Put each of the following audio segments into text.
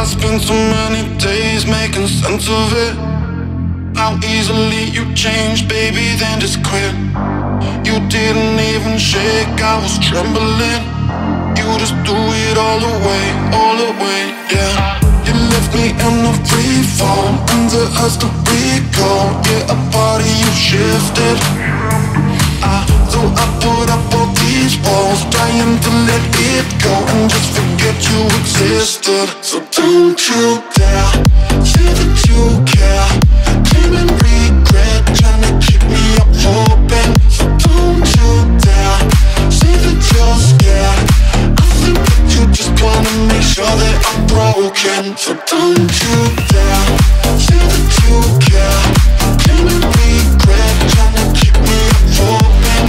I spent so many days making sense of it. How easily you changed, baby, then just quit. You didn't even shake, I was trembling. You just threw it all away, yeah. You left me in a free fall, under us to recall. Yeah, a part of you shifted. So I put up all these walls, trying to let it go and just forget you existed. So don't you dare say that you care, claiming regret, trying to keep me up hoping. So don't you dare say that you're scared, I think that you just wanna make sure that I'm broken. So don't you dare say that you care, claiming regret, trying to keep me up hoping.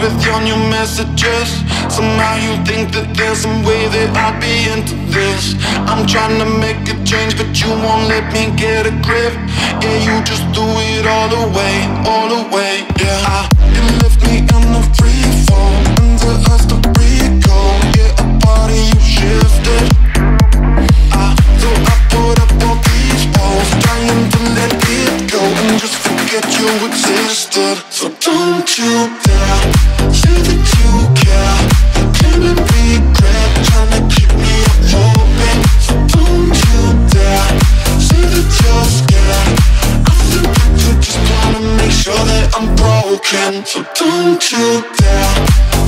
With your new messages, somehow you think that there's some way that I'll be into this. I'm trying to make a change, but you won't let me get a grip. Yeah, you just threw it all away, yeah. You left me in the free fall, under us to recall. Yeah, a part of you shifted. So I put up all these walls, trying to let it go and just forget you existed. So don't you dare say that you care, claiming regret, trying to keep me up hoping. So don't you dare say that you're scared, I think that you just wanna make sure that I'm broken. So don't you dare